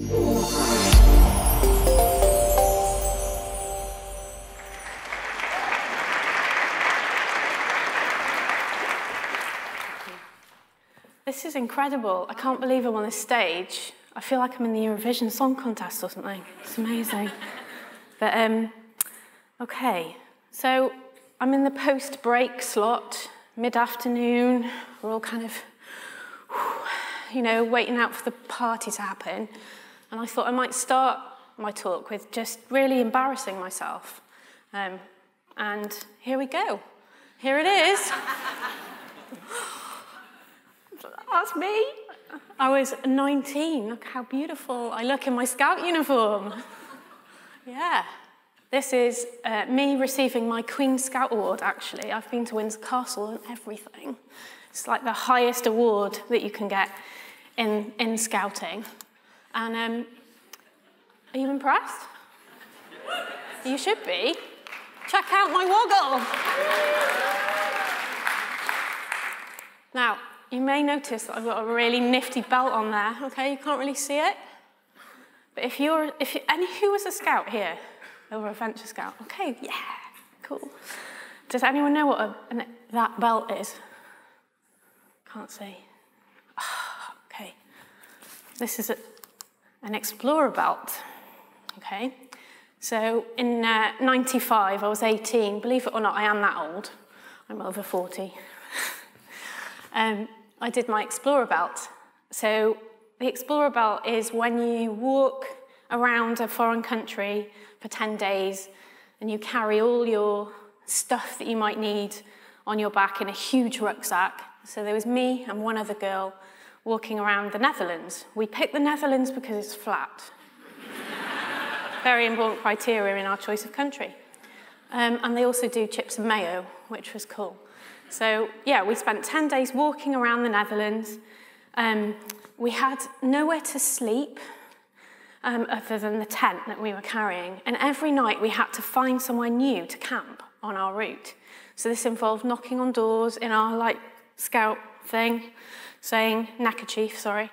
This is incredible. I can't believe I'm on this stage. I feel like I'm in the Eurovision Song Contest or something. It's amazing. But, okay. So I'm in the post-break slot, mid-afternoon. We're all kind of, you know, waiting out for the party to happen. And I thought I might start my talk with just really embarrassing myself. And here we go. Here it is. That's me. I was 19. Look how beautiful I look in my Scout uniform. Yeah. This is me receiving my Queen Scout Award, actually. I've been to Windsor Castle and everything. It's like the highest award that you can get in scouting. And are you impressed? You should be. Check out my woggle. Now, you may notice that I've got a really nifty belt on there. Okay, you can't really see it. But who was a scout here? They were a venture scout. Okay, yeah, cool. Does anyone know what that belt is? Can't see. Oh, okay. This is an explorer belt. Okay. So in 95, I was 18. Believe it or not, I am that old. I'm over 40. I did my explorer belt. So the explorer belt is when you walk around a foreign country for 10 days and you carry all your stuff that you might need on your back in a huge rucksack. So there was me and one other girl walking around the Netherlands. We picked the Netherlands because it's flat. Very important criteria in our choice of country. And they also do chips and mayo, which was cool. So, yeah, we spent 10 days walking around the Netherlands. We had nowhere to sleep other than the tent that we were carrying. And every night we had to find somewhere new to camp on our route. So this involved knocking on doors in our, like, scout thing, saying, neckerchief, sorry,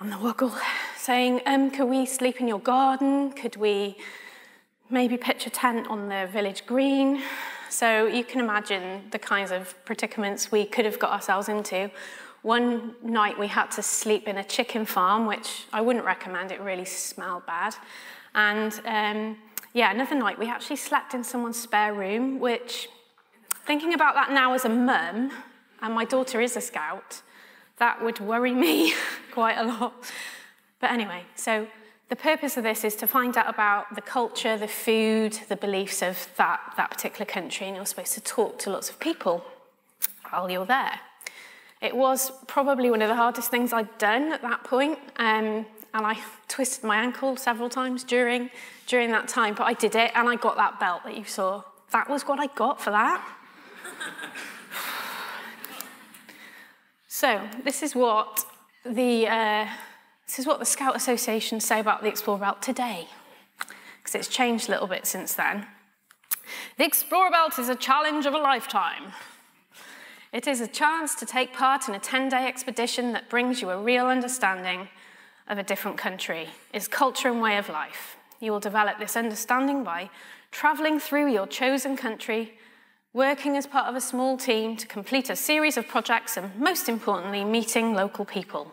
on the woggle, saying, could we sleep in your garden? Could we maybe pitch a tent on the village green? So you can imagine the kinds of predicaments we could have got ourselves into. One night we had to sleep in a chicken farm, which I wouldn't recommend. It really smelled bad. And yeah, another night we actually slept in someone's spare room, which, thinking about that now as a mum, and my daughter is a scout, that would worry me quite a lot. But anyway, so the purpose of this is to find out about the culture, the food, the beliefs of that particular country, and you're supposed to talk to lots of people while you're there. It was probably one of the hardest things I'd done at that point, and I twisted my ankle several times during that time, but I did it, and I got that belt that you saw. That was what I got for that. So this is what the Scout Association say about the Explorer Belt today, because it's changed a little bit since then. The Explorer Belt is a challenge of a lifetime. It is a chance to take part in a 10-day expedition that brings you a real understanding of a different country, its culture and way of life. You will develop this understanding by traveling through your chosen country, working as part of a small team to complete a series of projects, and most importantly, meeting local people.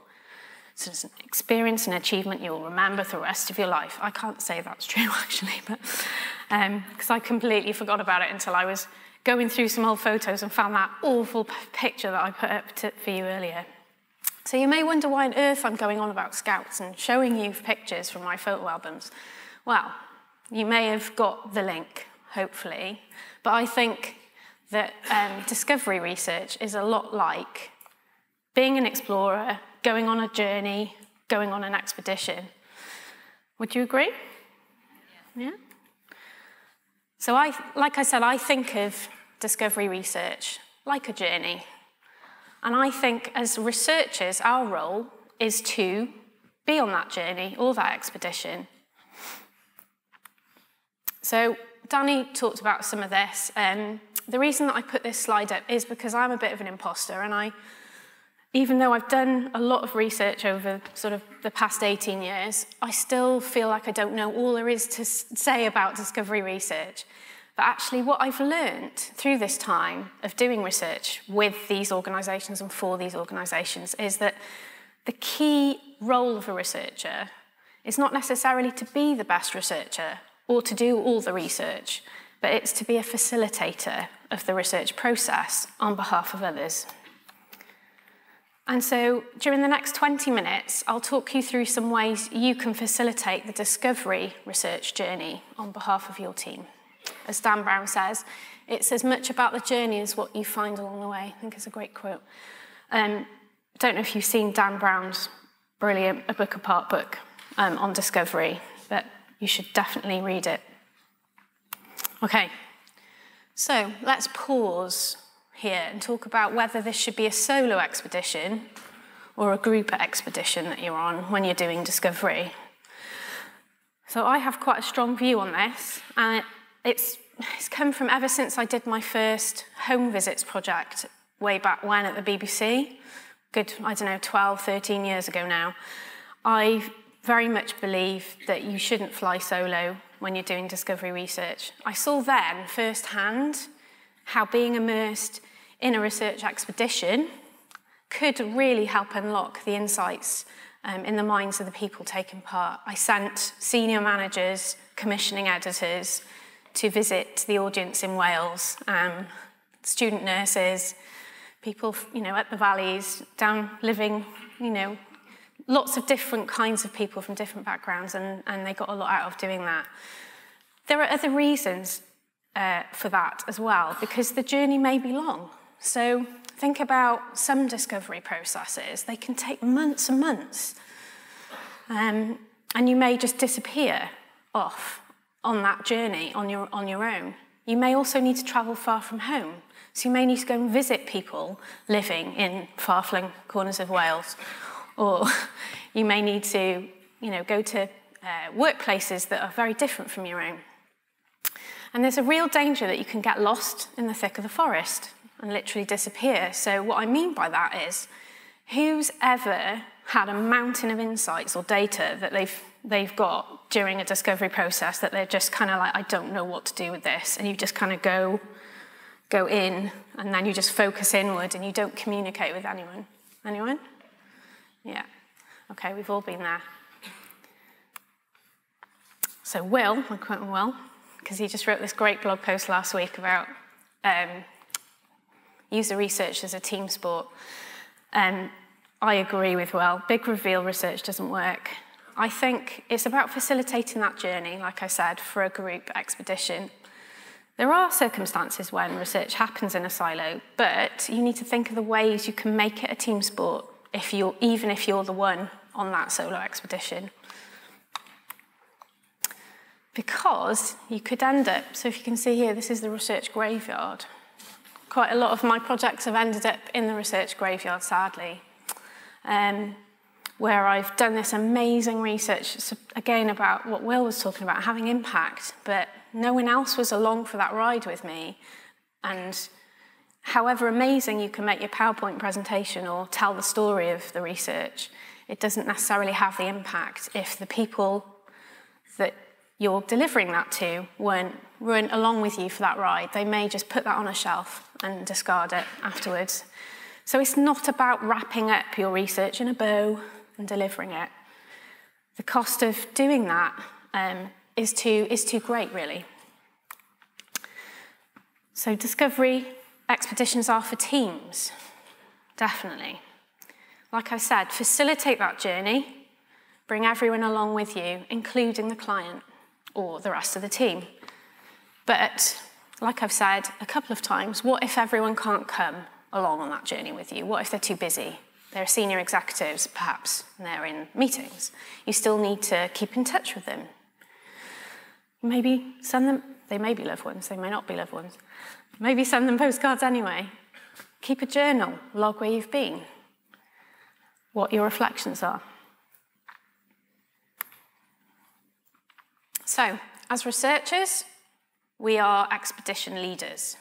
So it's an experience and achievement you'll remember for the rest of your life. I can't say that's true, actually, but because I completely forgot about it until I was going through some old photos and found that awful picture that I put up for you earlier. So you may wonder why on earth I'm going on about Scouts and showing you pictures from my photo albums. Well, you may have got the link, hopefully, but I think that discovery research is a lot like being an explorer, going on a journey, going on an expedition. Would you agree? Yeah. So like I said, I think of discovery research like a journey. And I think as researchers, our role is to be on that journey or that expedition. So Danny talked about some of this. The reason that I put this slide up is because I'm a bit of an imposter, and I even though I've done a lot of research over sort of the past 18 years, I still feel like I don't know all there is to say about discovery research. But actually what I've learned through this time of doing research with these organisations and for these organisations is that the key role of a researcher is not necessarily to be the best researcher or to do all the research, but it's to be a facilitator of the research process on behalf of others. And so during the next 20 minutes, I'll talk you through some ways you can facilitate the discovery research journey on behalf of your team. As Dan Brown says, it's as much about the journey as what you find along the way. I think it's a great quote. Don't know if you've seen Dan Brown's brilliant A Book Apart book on discovery, but you should definitely read it. Okay, so let's pause here and talk about whether this should be a solo expedition or a group expedition that you're on when you're doing discovery. So I have quite a strong view on this, and it's come from ever since I did my first home visits project way back when at the BBC, good, I don't know, 12, 13 years ago now. I very much believe that you shouldn't fly solo when you're doing discovery research. I saw then firsthand how being immersed in a research expedition could really help unlock the insights in the minds of the people taking part. I sent senior managers, commissioning editors to visit the audience in Wales, student nurses, people, you know, up the valleys, down living, you know, lots of different kinds of people from different backgrounds, and they got a lot out of doing that. There are other reasons for that as well, because the journey may be long. So think about some discovery processes. They can take months and months, and you may just disappear off on that journey on your own. You may also need to travel far from home, so you may need to go and visit people living in far-flung corners of Wales, or you may need to, you know, go to workplaces that are very different from your own. And there's a real danger that you can get lost in the thick of the forest and literally disappear. So what I mean by that is, who's ever had a mountain of insights or data that they've got during a discovery process that they're just kind of like, I don't know what to do with this, and you just kind of go in, and then you just focus inward and you don't communicate with anyone. Anyone? Yeah. Okay, we've all been there. So Will, I'm quoting Will, because he just wrote this great blog post last week about user research as a team sport. I agree with Will. Big reveal research doesn't work. I think it's about facilitating that journey, like I said, for a group expedition. There are circumstances when research happens in a silo, but you need to think of the ways you can make it a team sport, even if you're the one on that solo expedition. Because you could end up, so if you can see here, this is the research graveyard. Quite a lot of my projects have ended up in the research graveyard, sadly. Where I've done this amazing research, again, about what Will was talking about, having impact, but no one else was along for that ride with me. And however amazing you can make your PowerPoint presentation or tell the story of the research, it doesn't necessarily have the impact if the people that you're delivering that to weren't along with you for that ride. They may just put that on a shelf and discard it afterwards. So it's not about wrapping up your research in a bow and delivering it. The cost of doing that is too great, really. So discovery expeditions are for teams, definitely. Like I said, facilitate that journey, bring everyone along with you, including the client or the rest of the team. But like I've said a couple of times, what if everyone can't come along on that journey with you? What if they're too busy? They're senior executives, perhaps, and they're in meetings. You still need to keep in touch with them. Maybe send them, they may be loved ones, they may not be loved ones. Maybe send them postcards anyway. Keep a journal, log where you've been, what your reflections are. So, as researchers, we are expedition leaders.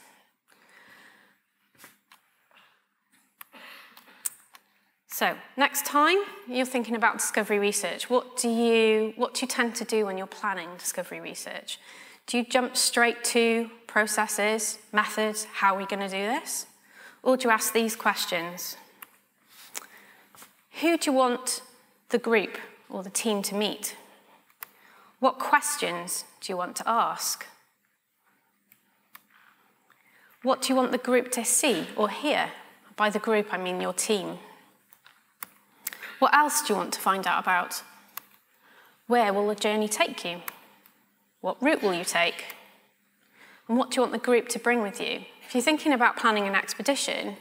So next time you're thinking about discovery research, what do you tend to do when you're planning discovery research? Do you jump straight to processes, methods, how are we going to do this? Or do you ask these questions? Who do you want the group or the team to meet? What questions do you want to ask? What do you want the group to see or hear? By the group, I mean your team. What else do you want to find out about? Where will the journey take you? What route will you take? And what do you want the group to bring with you? If you're thinking about planning an expedition,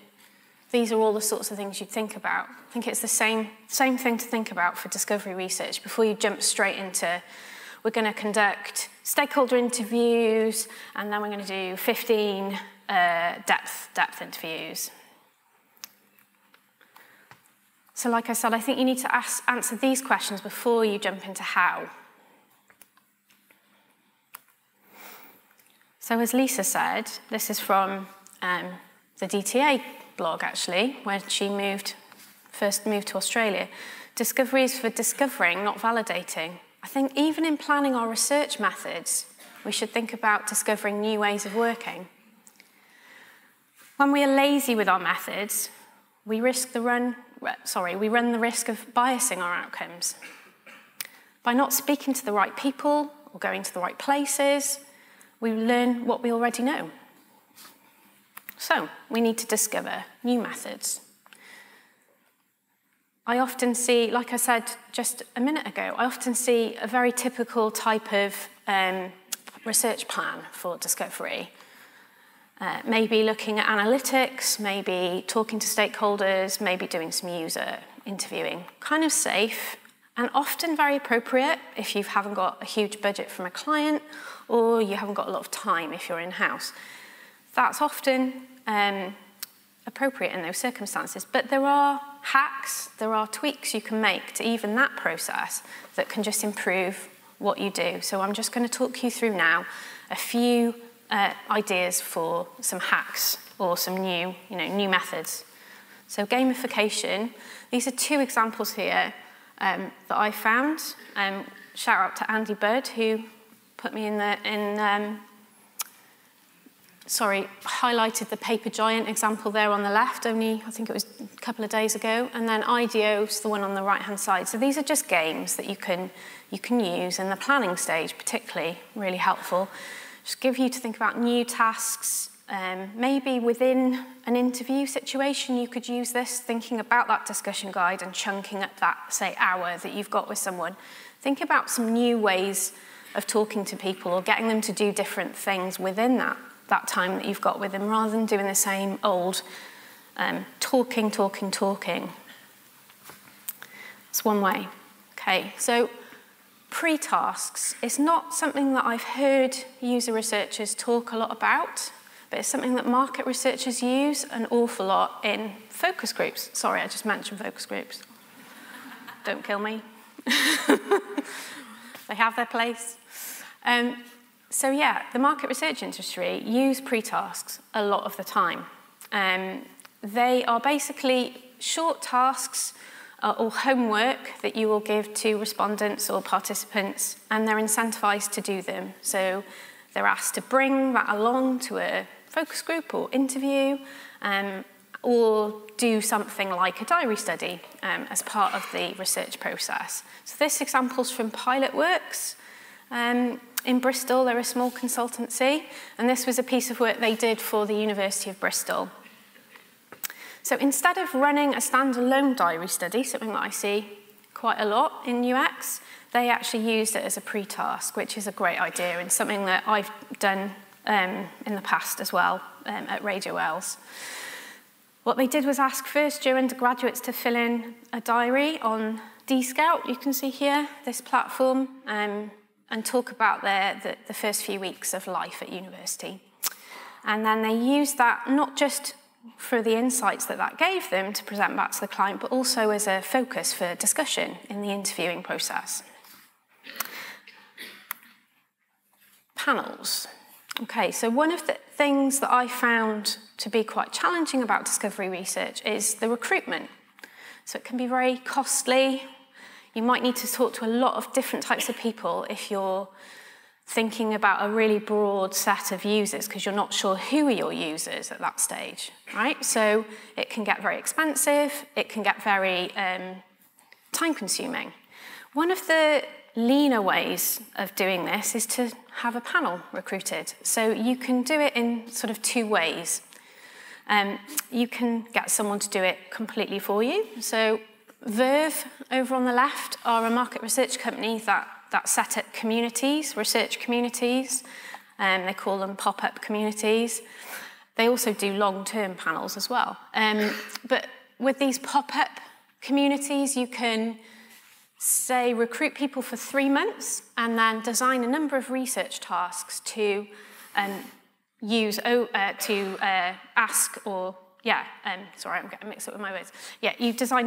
these are all the sorts of things you'd think about. I think it's the same thing to think about for discovery research before you jump straight into, we're going to conduct stakeholder interviews, and then we're going to do 15 depth interviews. So like I said, I think you need to answer these questions before you jump into how. So as Lisa said, this is from the DTA blog, actually, when she first moved to Australia. Discovery is for discovering, not validating. I think even in planning our research methods, we should think about discovering new ways of working. When we are lazy with our methods, we run the risk of biasing our outcomes. By not speaking to the right people or going to the right places, we learn what we already know. So we need to discover new methods. I often see, like I said just a minute ago, I often see a very typical type of research plan for discovery. Maybe looking at analytics, maybe talking to stakeholders, maybe doing some user interviewing. Kind of safe and often very appropriate if you haven't got a huge budget from a client or you haven't got a lot of time if you're in-house. That's often appropriate in those circumstances, but there are hacks, there are tweaks you can make to even that process that can just improve what you do. So I'm just going to talk you through now a few ideas for some hacks or some new methods. So gamification, these are two examples here that I found. Shout out to Andy Budd, who put me in the, highlighted the Paper Giant example there on the left, only I think it was a couple of days ago, and then IDEO's the one on the right-hand side. So these are just games that you can use in the planning stage, particularly really helpful. Just give you to think about new tasks, maybe within an interview situation you could use this, thinking about that discussion guide and chunking up that, say, hour that you've got with someone. Think about some new ways of talking to people or getting them to do different things within that time that you've got with them, rather than doing the same old talking. That's one way. Okay, so pre-tasks. It's not something that I've heard user researchers talk a lot about, but it's something that market researchers use an awful lot in focus groups. Sorry, I just mentioned focus groups. Don't kill me. They have their place. So yeah, the market research industry use pre-tasks a lot of the time. They are basically short tasks or homework that you will give to respondents or participants, and they're incentivized to do them. So they're asked to bring that along to a focus group or interview, or do something like a diary study as part of the research process. So this example's from Pilotworks. In Bristol, they're a small consultancy, and this was a piece of work they did for the University of Bristol. So instead of running a standalone diary study, something that I see quite a lot in UX, they actually used it as a pre-task, which is a great idea and something that I've done in the past as well at Radio Wales. What they did was ask first-year undergraduates to fill in a diary on DScout, you can see here, this platform, and talk about the first few weeks of life at university. And then they used that not just for the insights that gave them to present back to the client, but also as a focus for discussion in the interviewing process. Panels. Okay, so one of the things that I found to be quite challenging about discovery research is the recruitment. So it can be very costly. You might need to talk to a lot of different types of people if you're thinking about a really broad set of users, because you're not sure who are your users at that stage, right? So it can get very expensive, it can get very time-consuming. One of the leaner ways of doing this is to have a panel recruited. So you can do it in sort of two ways. You can get someone to do it completely for you. So Verve, over on the left, are a market research company that set up communities, research communities. They call them pop-up communities. They also do long-term panels as well. But with these pop-up communities, you can, say, recruit people for 3 months and then design a number of research tasks to you design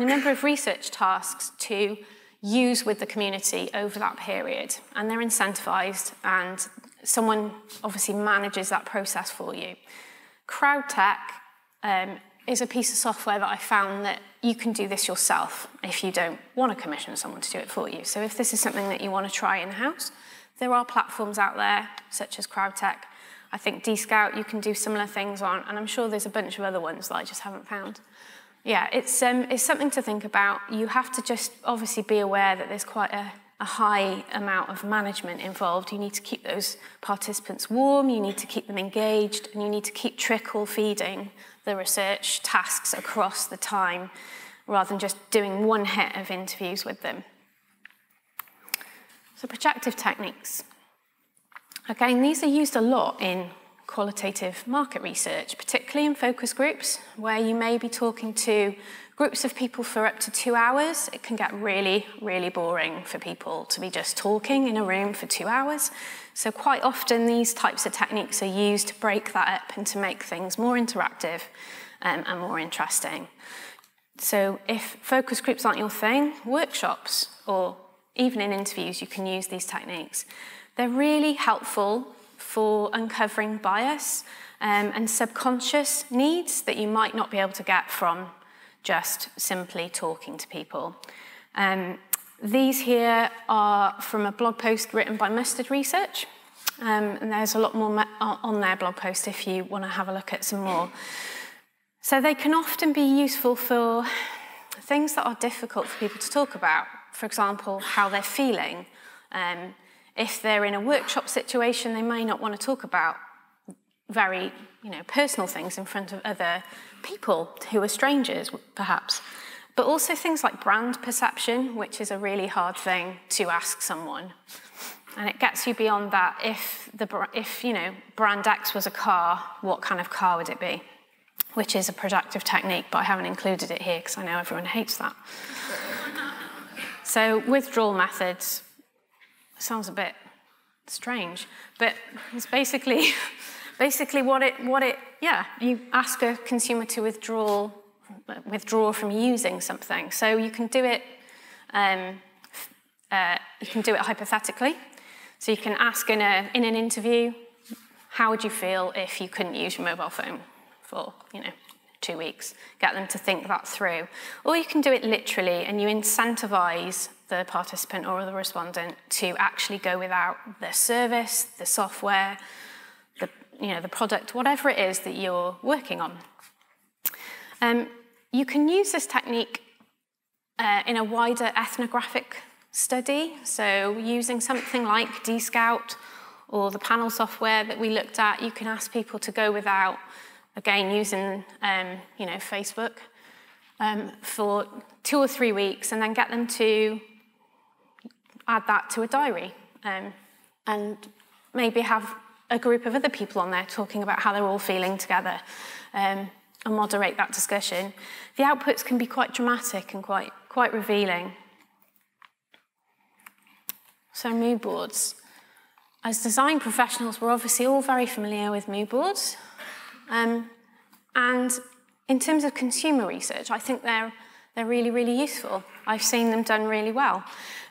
a number of research tasks to use with the community over that period, and they're incentivized, and someone obviously manages that process for you. Crowdtech is a piece of software that I found that you can do this yourself if you don't want to commission someone to do it for you. So if this is something that you want to try in-house, there are platforms out there such as Crowdtech. I think DScout you can do similar things on, and I'm sure there's a bunch of other ones that I just haven't found. Yeah, it's something to think about. You have to just obviously be aware that there's quite a high amount of management involved. You need to keep those participants warm, you need to keep them engaged, and you need to keep trickle feeding the research tasks across the time rather than just doing one hit of interviews with them. So projective techniques. Again, these are used a lot in qualitative market research, particularly in focus groups, where you may be talking to groups of people for up to 2 hours. It can get really, really boring for people to be just talking in a room for 2 hours. So quite often these types of techniques are used to break that up and to make things more interactive and more interesting. So if focus groups aren't your thing, workshops or even in interviews, you can use these techniques. They're really helpful for uncovering bias and subconscious needs that you might not be able to get from just simply talking to people. These here are from a blog post written by Mustard Research, and there's a lot more on their blog post if you want to have a look at some more. So they can often be useful for things that are difficult for people to talk about. For example, how they're feeling. If they're in a workshop situation, they may not want to talk about very, personal things in front of other people who are strangers, perhaps. But also things like brand perception, which is a really hard thing to ask someone. And it gets you beyond that. If brand X was a car, what kind of car would it be? Which is a productive technique, but I haven't included it here because I know everyone hates that. So withdrawal methods. Sounds a bit strange, but it's basically you ask a consumer to withdraw from using something. So you can do it hypothetically. So you can ask in an interview, how would you feel if you couldn't use your mobile phone for 2 weeks? Get them to think that through. Or you can do it literally, and you incentivize the participant or the respondent to actually go without the service, the software, the product, whatever it is that you're working on. You can use this technique in a wider ethnographic study, so using something like DScout or the panel software that we looked at. You can ask people to go without, again using Facebook, for 2 or 3 weeks, and then get them to add that to a diary, and maybe have a group of other people on there talking about how they're all feeling together, and moderate that discussion. The outputs can be quite dramatic and quite revealing. So mood boards. As design professionals, we're obviously all very familiar with mood boards. And in terms of consumer research, I think they're really, really useful. I've seen them done really well.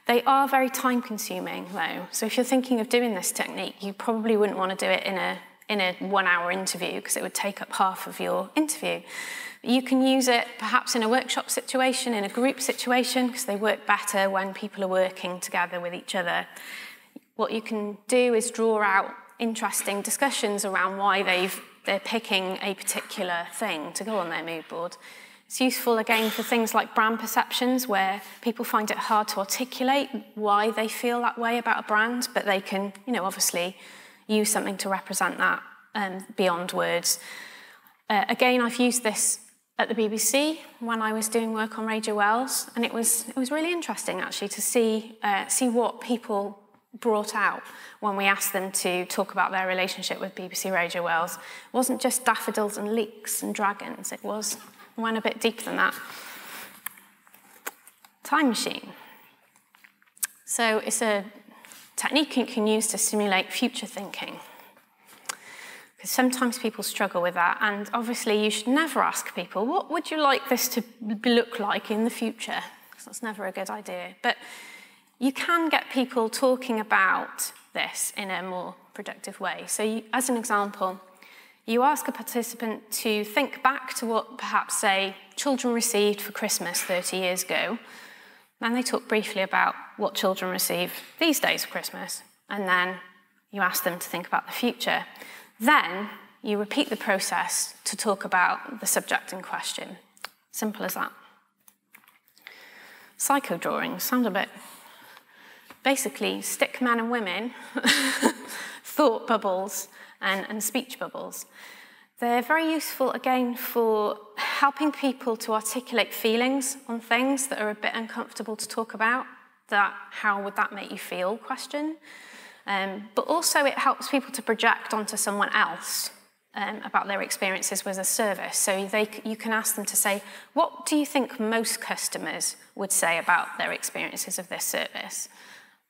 They are very time-consuming, though. So if you're thinking of doing this technique, you probably wouldn't want to do it in a in a one-hour interview, because it would take up half of your interview. You can use it perhaps in a workshop situation, in a group situation, because they work better when people are working together with each other. What you can do is draw out interesting discussions around why they're picking a particular thing to go on their mood board. It's useful, again, for things like brand perceptions, where people find it hard to articulate why they feel that way about a brand, but they can, you know, obviously use something to represent that beyond words. Again, I've used this at the BBC when I was doing work on Radio Wales, and it was really interesting, actually, to see what people brought out when we asked them to talk about their relationship with BBC Radio Wales. It wasn't just daffodils and leeks and dragons. It was... went a bit deeper than that. Time machine. So it's a technique you can use to simulate future thinking, because sometimes people struggle with that, and obviously you should never ask people, what would you like this to look like in the future? Because that's never a good idea. But you can get people talking about this in a more productive way. So you, as an example, you ask a participant to think back to what perhaps, say, children received for Christmas 30 years ago, and they talk briefly about what children receive these days for Christmas, and then you ask them to think about the future. Then you repeat the process to talk about the subject in question. Simple as that. Psychodrawings sound a bit... basically, stick men and women, thought bubbles, and speech bubbles. They're very useful, again, for helping people to articulate feelings on things that are a bit uncomfortable to talk about, that how would that make you feel question. But also it helps people to project onto someone else about their experiences with a service. So you can ask them to say, what do you think most customers would say about their experiences of this service?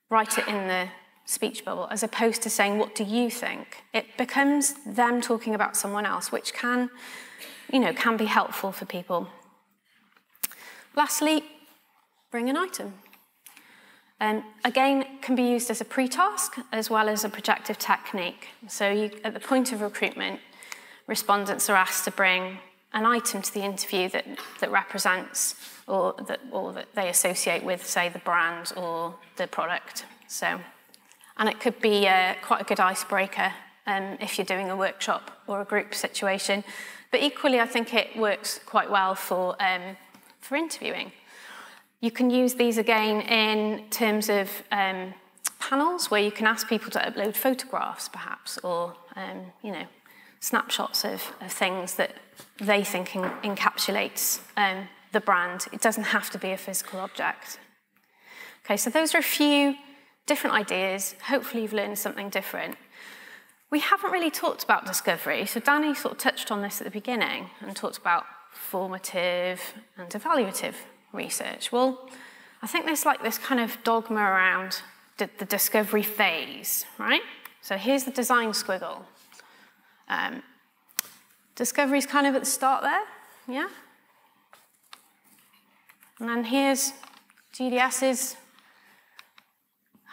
Write it in the speech bubble, as opposed to saying, what do you think? It becomes them talking about someone else, which can, you know, can be helpful for people. Lastly, bring an item. Again, can be used as a pre-task as well as a projective technique. So you, at the point of recruitment, respondents are asked to bring an item to the interview that represents or that they associate with, say, the brand or the product. So. And it could be quite a good icebreaker if you're doing a workshop or a group situation. But equally, I think it works quite well for interviewing. You can use these, again, in terms of panels where you can ask people to upload photographs, perhaps, or you know, snapshots of things that they think encapsulates the brand. It doesn't have to be a physical object. Okay, so those are a few different ideas. Hopefully you've learned something different. We haven't really talked about discovery, so Danny sort of touched on this at the beginning and talked about formative and evaluative research. Well, I think there's like this kind of dogma around the discovery phase, right? So here's the design squiggle. Discovery's kind of at the start there, yeah? And then here's GDS's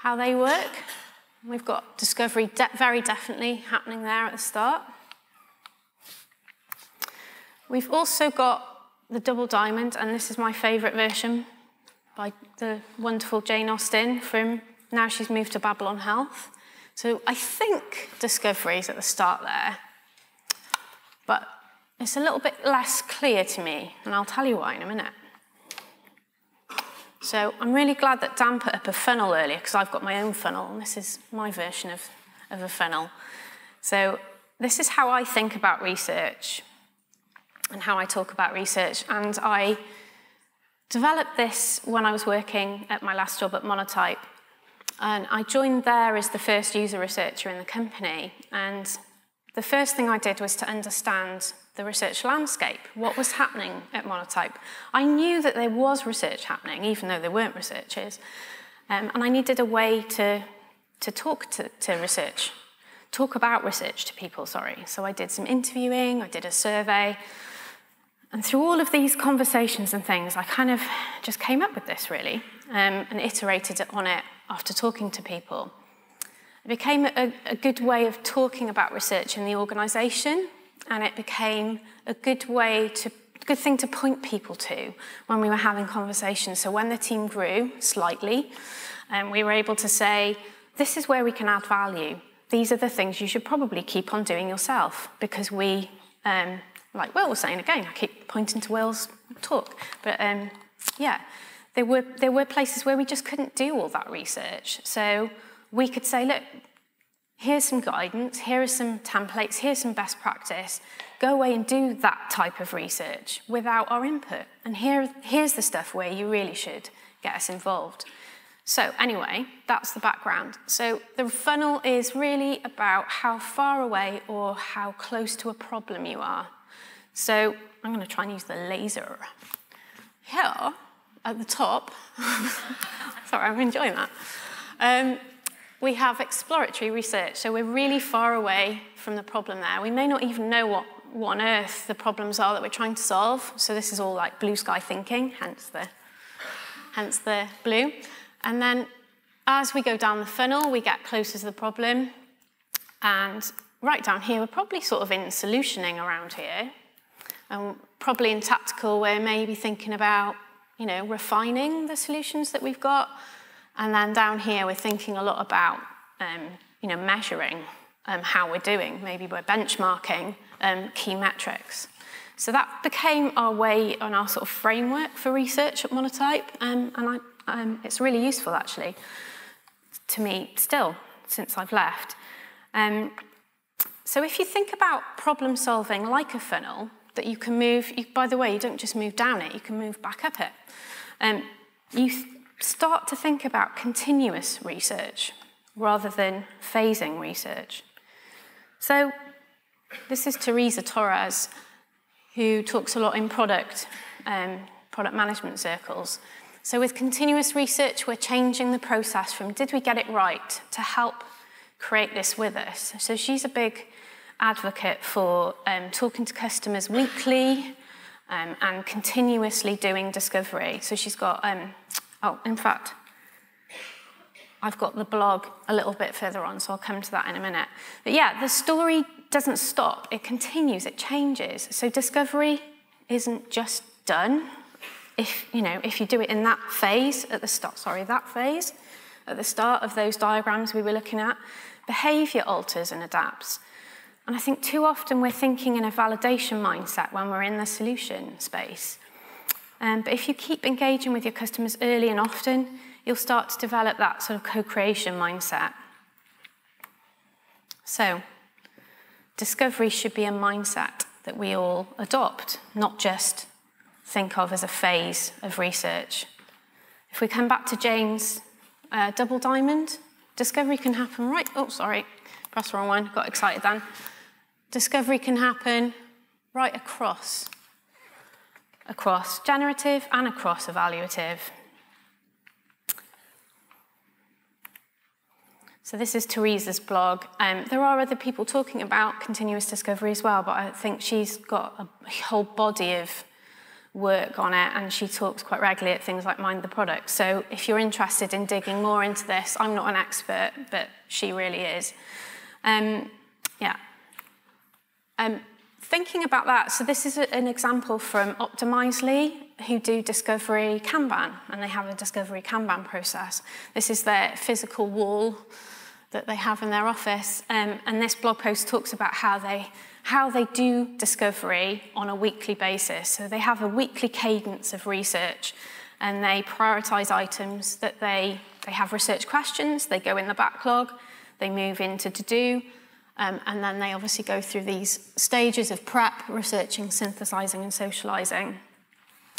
how they work. We've got discovery very definitely happening there at the start. We've also got the double diamond, and this is my favourite version by the wonderful Jane Austen from now she's moved to Babylon Health. So I think discovery is at the start there, but it's a little bit less clear to me, and I'll tell you why in a minute. So I'm really glad that Dan put up a funnel earlier, because I've got my own funnel, and this is my version of a funnel. So this is how I think about research and how I talk about research. And I developed this when I was working at my last job at Monotype. And I joined there as the first user researcher in the company. And the first thing I did was to understand the research landscape, what was happening at Monotype. I knew that there was research happening, even though there weren't researchers, and I needed a way to talk to research, talk about research to people, sorry. So I did some interviewing, I did a survey, and through all of these conversations and things, I kind of just came up with this, really, and iterated on it after talking to people. It became a good way of talking about research in the organisation, and it became a good way to, good thing to point people to when we were having conversations. So when the team grew slightly, we were able to say, this is where we can add value. These are the things you should probably keep on doing yourself, because we, like Will was saying again, I keep pointing to Will's talk, but yeah, there were places where we just couldn't do all that research. So we could say, look, here's some guidance, here are some templates, here's some best practice, go away and do that type of research without our input. And here's the stuff where you really should get us involved. So anyway, that's the background. So the funnel is really about how far away or how close to a problem you are. So I'm going to try and use the laser. Here, at the top, sorry, I'm enjoying that. We have exploratory research, so we're really far away from the problem there. We may not even know what on earth the problems are that we're trying to solve. So this is all like blue sky thinking, hence the blue. And then as we go down the funnel, we get closer to the problem. And right down here, we're probably sort of in solutioning around here. And probably in tactical, we're maybe thinking about, you know, refining the solutions that we've got. And then down here, we're thinking a lot about, you know, measuring how we're doing. Maybe we're benchmarking key metrics. So that became our way and our sort of framework for research at Monotype. It's really useful, actually, to me still, since I've left. So if you think about problem solving like a funnel, that you can move, by the way, you don't just move down it, you can move back up it. You start to think about continuous research rather than phasing research. So this is Teresa Torres, who talks a lot in product management circles. So with continuous research, we're changing the process from did we get it right to help create this with us. So she's a big advocate for talking to customers weekly and continuously doing discovery. So she's got, oh, in fact, I've got the blog a little bit further on, so I'll come to that in a minute. But yeah, the story doesn't stop. It continues, it changes. So discovery isn't just done. If you do it in that phase at the start, sorry, that phase at the start of those diagrams we were looking at, behaviour alters and adapts. And I think too often we're thinking in a validation mindset when we're in the solution space. But if you keep engaging with your customers early and often, you'll start to develop that sort of co-creation mindset. So discovery should be a mindset that we all adopt, not just think of as a phase of research. If we come back to Jane's double diamond, discovery can happen right, oh, sorry, press the wrong one, got excited then. Discovery can happen right across generative and across evaluative. So this is Teresa's blog. There are other people talking about continuous discovery as well, but I think she's got a whole body of work on it, and she talks quite regularly at things like Mind the Product. So if you're interested in digging more into this, I'm not an expert, but she really is. Thinking about that, so this is an example from Optimizely, who do Discovery Kanban, and they have a Discovery Kanban process. This is their physical wall that they have in their office, and this blog post talks about how they do discovery on a weekly basis. So they have a weekly cadence of research, and they prioritise items that they have research questions, they go in the backlog, they move into to-do, and then they obviously go through these stages of prep, researching, synthesising and socialising.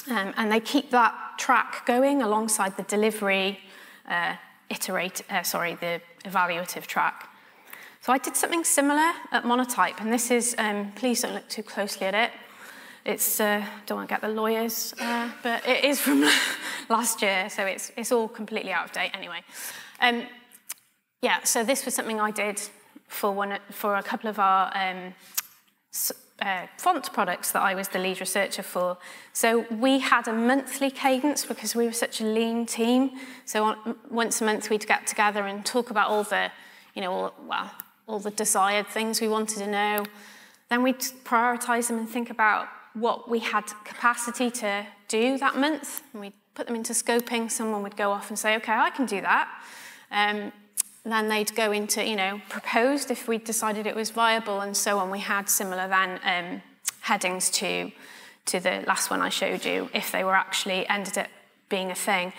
And they keep that track going alongside the delivery, the evaluative track. So I did something similar at Monotype, and this is, please don't look too closely at it. It's, don't want to get the lawyers, but it is from last year, so it's all completely out of date anyway. Yeah, so this was something I did for a couple of our font products that I was the lead researcher for. So we had a monthly cadence because we were such a lean team. So once a month we'd get together and talk about all the you know, all the desired things we wanted to know. Then we'd prioritise them and think about what we had capacity to do that month. And we'd put them into scoping. Someone would go off and say, okay, I can do that. Then they'd go into, you know, proposed if we decided it was viable and so on. We had similar then headings to the last one I showed you, if they were actually ended up being a thing.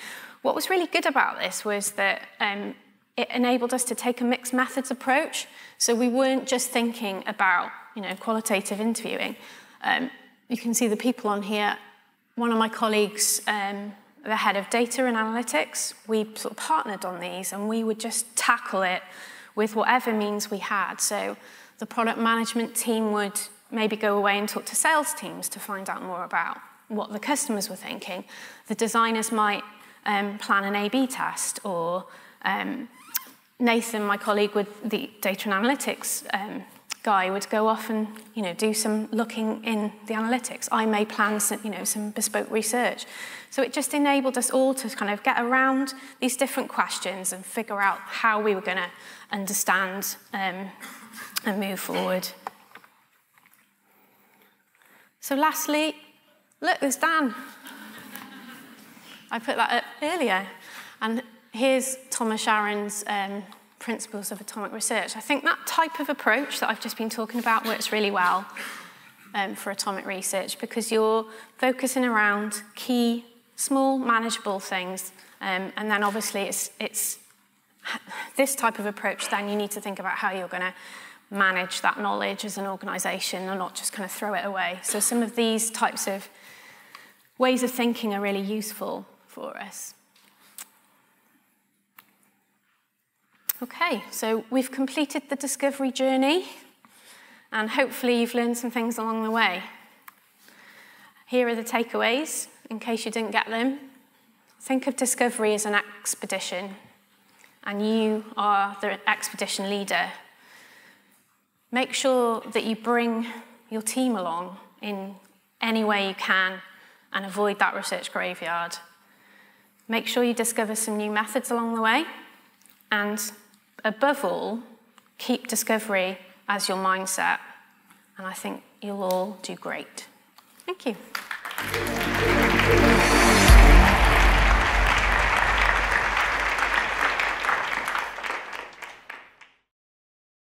What was really good about this was that it enabled us to take a mixed methods approach. So we weren't just thinking about, you know, qualitative interviewing. You can see the people on here. One of my colleagues, the head of data and analytics, we sort of partnered on these and we would just tackle it with whatever means we had. So the product management team would maybe go away and talk to sales teams to find out more about what the customers were thinking. The designers might plan an A/B test, or Nathan, my colleague, with the data and analytics guy, would go off and, you know, do some looking in the analytics. I may plan some, you know, some bespoke research. So it just enabled us all to kind of get around these different questions and figure out how we were going to understand and move forward. So lastly, look, there's Dan. I put that up earlier. And here's Thomas Sharon's Principles of Atomic Research. I think that type of approach that I've just been talking about works really well for atomic research, because you're focusing around key, small, manageable things, and then obviously it's this type of approach, then you need to think about how you're going to manage that knowledge as an organisation and not just kind of throw it away. So some of these types of ways of thinking are really useful for us. Okay, so we've completed the discovery journey, and hopefully you've learned some things along the way. Here are the takeaways, in case you didn't get them. Think of discovery as an expedition, and you are the expedition leader. Make sure that you bring your team along in any way you can, and avoid that research graveyard. Make sure you discover some new methods along the way, and above all, keep discovery as your mindset, and I think you'll all do great. Thank you.